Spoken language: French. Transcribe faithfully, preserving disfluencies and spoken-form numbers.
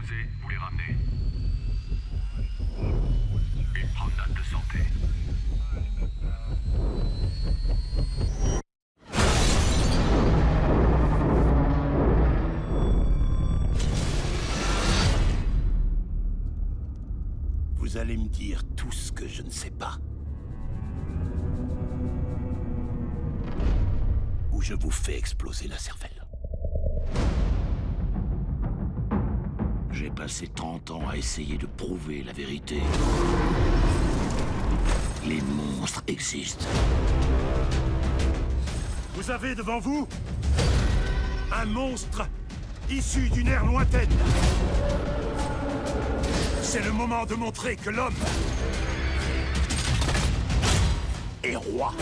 posez, vous les ramenez. Une promenade de santé. Vous allez me dire tout ce que je ne sais pas. Ou je vous fais exploser la cervelle. J'ai passé trente ans à essayer de prouver la vérité. Les monstres existent. Vous avez devant vous un monstre issu d'une ère lointaine. C'est le moment de montrer que l'homme est roi.